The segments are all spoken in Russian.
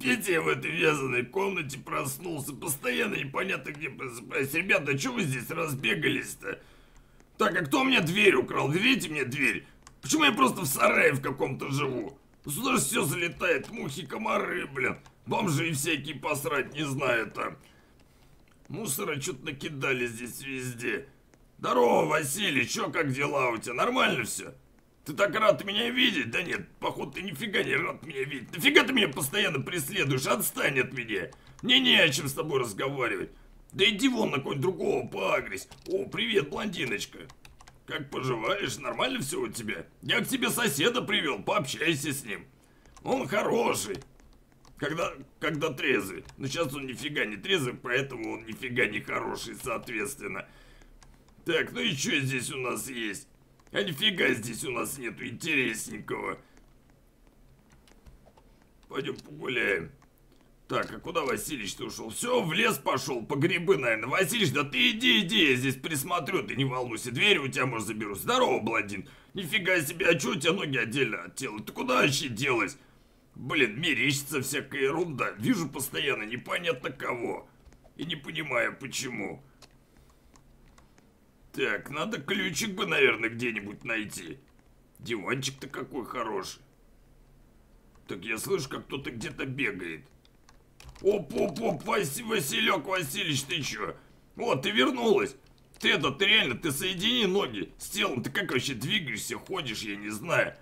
Петя в этой вязаной комнате проснулся, постоянно непонятно где просыпаясь. Ребята, а чё вы здесь разбегались-то? Так, а кто у меня дверь украл? Верите мне дверь? Почему я просто в сарае в каком-то живу? Сюда же все залетает, мухи, комары, блин. Бомжи и всякие посрать не знают, а. Мусора что-то накидали здесь везде. Здорово, Василий, чё, как дела у тебя? Нормально все? Ты так рад меня видеть? Да нет, походу ты нифига не рад меня видеть. Нафига ты меня постоянно преследуешь? Отстань от меня. Мне не о чем с тобой разговаривать. Да иди вон на кого-нибудь другого поагрись. О, привет, блондиночка. Как поживаешь? Нормально все у тебя? Я к тебе соседа привел, пообщайся с ним. Он хороший. Когда трезвый. Но сейчас он нифига не трезвый, поэтому он нифига не хороший, соответственно. Так, ну и что здесь у нас есть? А нифига здесь у нас нету интересненького. Пойдем погуляем. Так, а куда Василич-то ушел? Все, в лес пошел, по грибы, наверное. Василич, да ты иди, я здесь присмотрю, ты не волнуйся. Дверь у тебя, может, заберу. Здорово, блондин. Нифига себе, а что у тебя ноги отдельно от тела? Ты куда вообще делась? Блин, мерещится всякая ерунда. Вижу постоянно непонятно кого. И не понимаю, почему. Так, надо ключик бы, наверное, где-нибудь найти. Диванчик-то какой хороший. Так, я слышу, как кто-то где-то бегает. Оп-оп-оп, Василек Васильевич, ты чё? О, ты вернулась. Ты реально, ты соедини ноги с телом. Ты как вообще двигаешься, ходишь, я не знаю.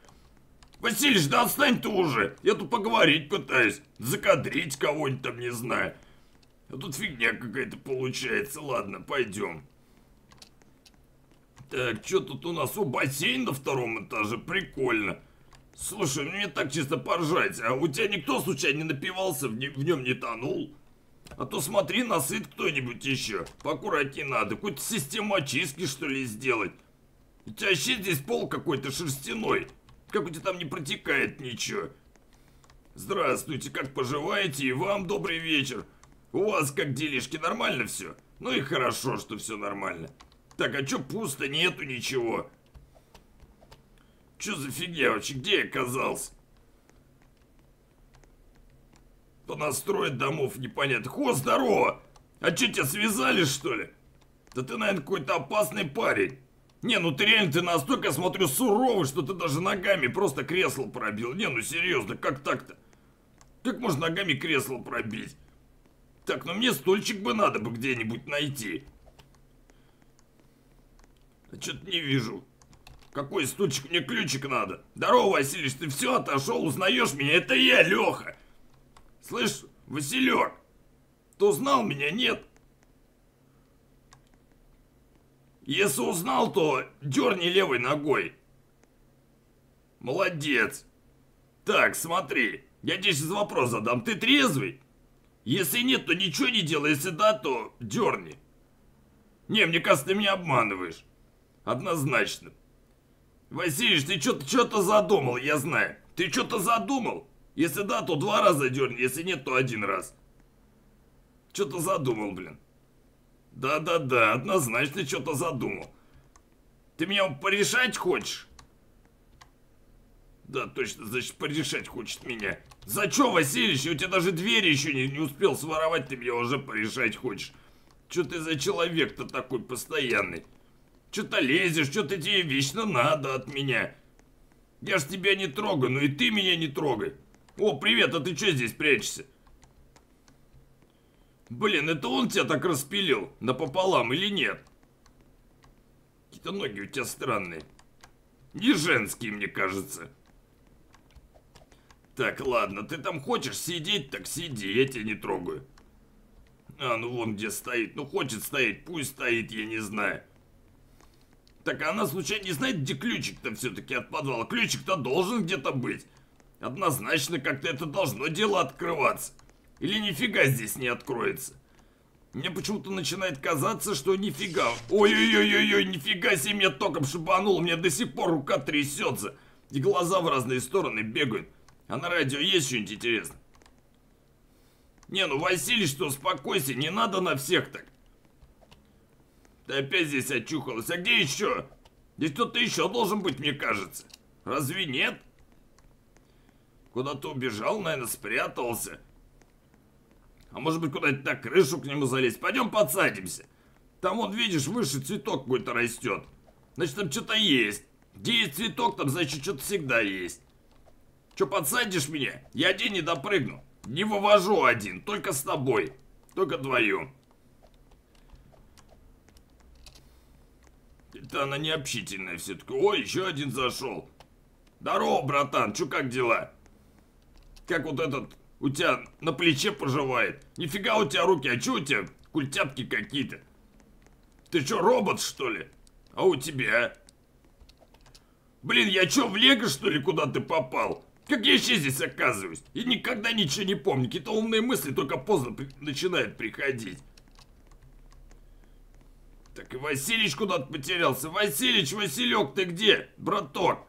Васильевич, да отстань ты уже. Я тут поговорить пытаюсь. Закадрить кого-нибудь там, не знаю. А тут фигня какая-то получается. Ладно, пойдем. Так, что тут у нас? О, бассейн на втором этаже, прикольно. Слушай, мне так чисто поржать. А у тебя никто случайно не напивался, в нем не тонул? А то смотри, насыт кто-нибудь еще. Поаккуратнее надо, какую-то систему очистки что ли сделать. У тебя вообще здесь пол какой-то шерстяной. Как у тебя там не протекает ничего. Здравствуйте, как поживаете? И вам добрый вечер. У вас как делишки, нормально все? Ну и хорошо, что все нормально. Так, а чё пусто? Нету ничего. Чё за фигня вообще? Где я оказался? Понастроить домов непонятно. О, здорово! А чё, тебя связали, что ли? Да ты, наверное, какой-то опасный парень. Не, ну ты реально, ты настолько, я смотрю, суровый, что ты даже ногами просто кресло пробил. Не, ну серьезно, как так-то? Как можно ногами кресло пробить? Так, ну мне стульчик бы надо бы где-нибудь найти. А что-то не вижу. Какой стульчик? Мне ключик надо. Здорово, Василич, ты все отошел, узнаешь меня? Это я, Леха. Слышь, Василек, ты узнал меня? Нет. Если узнал, то дерни левой ногой. Молодец. Так, смотри, я тебе сейчас вопрос задам. Ты трезвый? Если нет, то ничего не делай. Если да, то дерни. Не, мне кажется, ты меня обманываешь. Однозначно. Василич, ты что-то задумал, я знаю. Ты что-то задумал? Если да, то 2 раза дерни, если нет, то 1 раз. Что-то задумал, блин. Да, однозначно что-то задумал. Ты меня порешать хочешь? Да, точно, значит, порешать хочет меня. За что, Василич? Я у тебя даже двери еще не успел своровать, ты меня уже порешать хочешь. Что ты за человек-то такой постоянный? Что-то лезешь, что-то тебе вечно надо от меня. Я ж тебя не трогаю, ну и ты меня не трогай. О, привет, а ты что здесь прячешься? Блин, это он тебя так распилил напополам или нет? Какие-то ноги у тебя странные. Не женские, мне кажется. Так, ладно, ты там хочешь сидеть, так сиди, я тебя не трогаю. А, ну вон где стоит. Ну хочет стоять, пусть стоит, я не знаю. Так, а она случайно не знает, где ключик-то все-таки от подвала? Ключик-то должен где-то быть. Однозначно как-то это должно дело открываться. Или нифига здесь не откроется. Мне почему-то начинает казаться, что нифига. Ой-ой-ой-ой-ой, нифига себе, меня током шибанул. У меня до сих пор рука трясется. И глаза в разные стороны бегают. А на радио есть что-нибудь интересное? Не, ну Василий, что, успокойся, не надо на всех так. Ты опять здесь очухалась. А где еще? Здесь кто-то еще должен быть, мне кажется. Разве нет? Куда-то убежал, наверное, спрятался. А может быть, куда-нибудь на крышу к нему залезть. Пойдем подсадимся. Там, вот видишь, выше цветок какой-то растет. Значит, там что-то есть. Где есть цветок, там, значит, что-то всегда есть. Че, подсадишь меня? Я один не допрыгну. Не вывожу один. Только с тобой. Только вдвоем. Это она необщительная все-таки. Ой, еще один зашел. Здорово, братан. Че, как дела? Как вот этот у тебя на плече поживает? Нифига у тебя руки. А че у тебя культяпки какие-то? Ты че, робот, что ли? А у тебя? Блин, я че, в лего, что ли, куда ты попал? Как я еще здесь оказываюсь? И никогда ничего не помню. Какие-то умные мысли только поздно начинают приходить. Так и Василич куда-то потерялся. Василич, Василек, ты где, браток?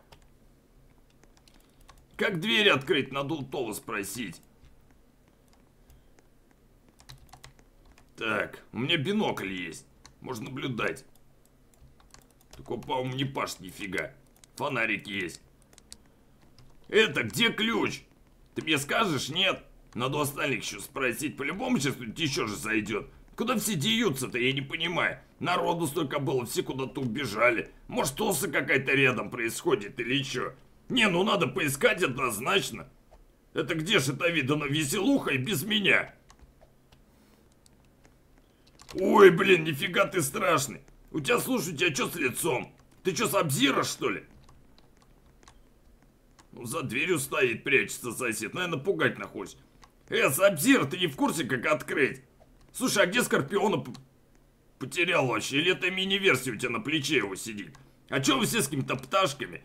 Как дверь открыть? Надо у Толы спросить. Так, у меня бинокль есть. Можно наблюдать. Такой, по-моему, не пашет нифига. Фонарик есть. Это, где ключ? Ты мне скажешь? Нет. Надо остальных еще спросить. По-любому сейчас тут еще же зайдет. Куда все деются-то, я не понимаю. Народу столько было, все куда-то убежали. Может, тоса какая-то рядом происходит или что? Не, ну надо поискать однозначно. Это где же это видано? Веселуха и без меня. Ой, блин, нифига ты страшный. У тебя, слушай, у тебя что с лицом? Ты что, Саб-Зиро, что ли? Ну, за дверью стоит, прячется сосед. Наверное, пугать нахуй. Саб-Зиро, ты не в курсе, как открыть? Слушай, а где Скорпиона потерял вообще? Или это мини-версия у тебя на плече его сидит? А че вы все с какими-то пташками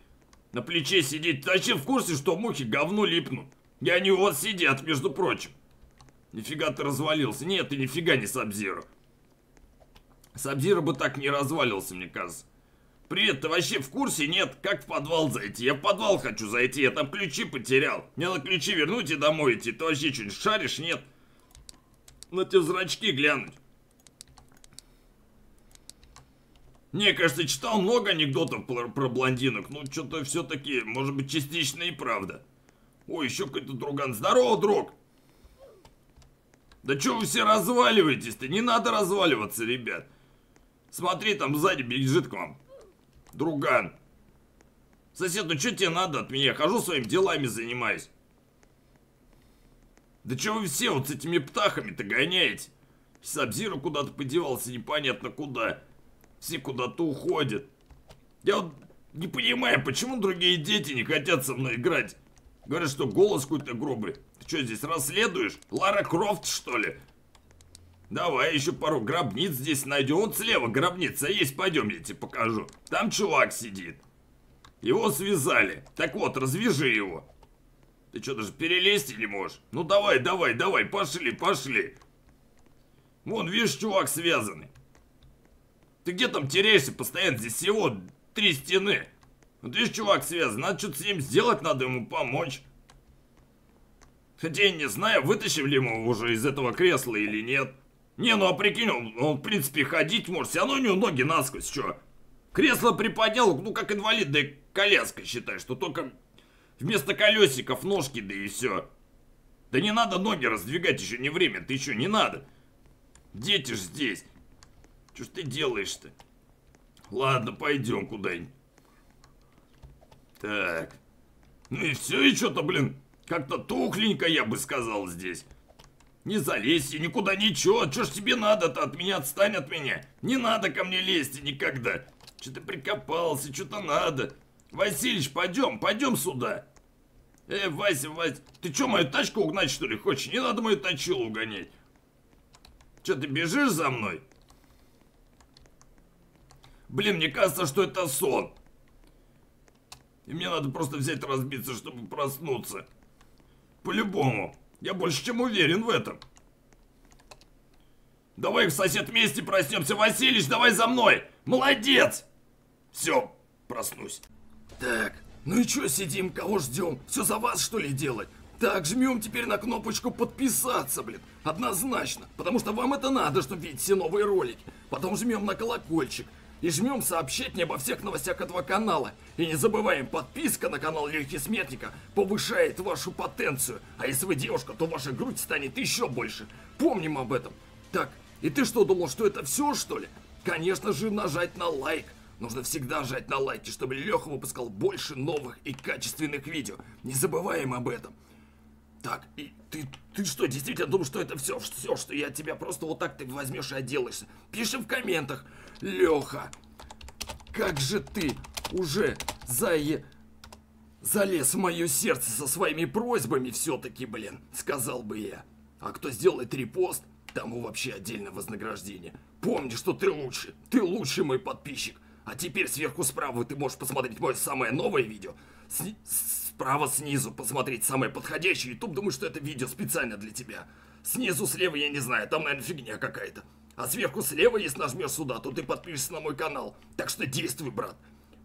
на плече сидите? Ты вообще в курсе, что мухи говно липнут? И они у вас сидят, между прочим. Нифига ты развалился. Нет, ты нифига не Саб-Зиро. Саб-Зиро бы так не развалился, мне кажется. Привет, ты вообще в курсе? Нет, как в подвал зайти? Я в подвал хочу зайти, я там ключи потерял. Мне надо ключи вернуть и домой идти. Ты вообще что-нибудь шаришь? Нет. На те зрачки глянуть. Не, кажется, читал много анекдотов про блондинок. Ну, что-то все-таки, может быть, частично и правда. Ой, еще какой-то друган. Здорово, друг! Да что вы все разваливаетесь-то? Не надо разваливаться, ребят. Смотри, там сзади бежит к вам друган. Сосед, ну что тебе надо от меня? Я хожу, своими делами занимаюсь. Да чего вы все вот с этими птахами-то гоняете? Саб-Зиро куда-то подевался, непонятно куда. Все куда-то уходят. Я вот не понимаю, почему другие дети не хотят со мной играть. Говорят, что голос какой-то грубый. Ты что, здесь расследуешь? Лара Крофт, что ли? Давай еще пару гробниц здесь найдем. Вот слева гробница есть, пойдем, я тебе покажу. Там чувак сидит. Его связали. Так вот, развяжи его. Ты что, даже перелезть не можешь? Ну давай, давай, давай, пошли, пошли. Вон, видишь, чувак связанный. Ты где там теряешься постоянно? Здесь всего 3 стены. Вот видишь, чувак связан. Надо что-то с ним сделать, надо ему помочь. Хотя я не знаю, вытащили ли мы его уже из этого кресла или нет. Не, ну а прикинь, он в принципе ходить может. Все равно у него ноги насквозь, что? Кресло приподнял, ну как инвалидная коляска, считай, что только вместо колесиков ножки, да и все. Да не надо ноги раздвигать, еще не время, ты еще не надо. Дети ж здесь. Че ж ты делаешь-то? Ладно, пойдем куда-нибудь. Так. Ну и все, и что-то, блин, как-то тухленько, я бы сказал, здесь. Не залезь и никуда ничего. Че ж тебе надо-то? От меня отстань, от меня. Не надо ко мне лезть никогда. Че ты прикопался, что-то надо. Василич, пойдем, пойдем сюда. Вася, Вася, ты что, мою тачку угнать, что ли, хочешь? Не надо мою тачилу угонять. Че, ты бежишь за мной? Блин, мне кажется, что это сон. И мне надо просто взять разбиться, чтобы проснуться. По-любому. Я больше чем уверен в этом. Давай, сосед, вместе проснемся. Василич, давай за мной. Молодец. Все, проснусь. Так, ну и чё сидим, кого ждем? Все за вас, что ли, делать? Так, жмем теперь на кнопочку подписаться, блин. Однозначно. Потому что вам это надо, чтобы видеть все новые ролики. Потом жмем на колокольчик. и жмем сообщить мне обо всех новостях этого канала. И не забываем, подписка на канал Алексея Сметника повышает вашу потенцию. А если вы девушка, то ваша грудь станет еще больше. Помним об этом. Так, и ты что, думал, что это все, что ли? Конечно же, нажать на лайк. Нужно всегда жать на лайки, чтобы Леха выпускал больше новых и качественных видео. Не забываем об этом. Так, и ты что, действительно думаешь, что это все, что я от тебя просто вот так ты возьмешь и отделаешься? Пиши в комментах. Леха, как же ты уже залез в мое сердце со своими просьбами все-таки, блин, сказал бы я. А кто сделает репост, тому вообще отдельное вознаграждение. Помни, что ты лучше, мой подписчик. А теперь сверху справа ты можешь посмотреть мое самое новое видео. Справа снизу посмотреть самое подходящее. YouTube думает, что это видео специально для тебя. Снизу слева я не знаю, там, наверное, фигня какая-то. А сверху слева, если нажмешь сюда, то ты подпишешься на мой канал. Так что действуй, брат.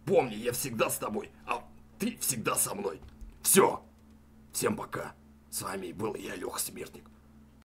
Помни, я всегда с тобой, а ты всегда со мной. Все. Всем пока. С вами был я, Алексей Смертник.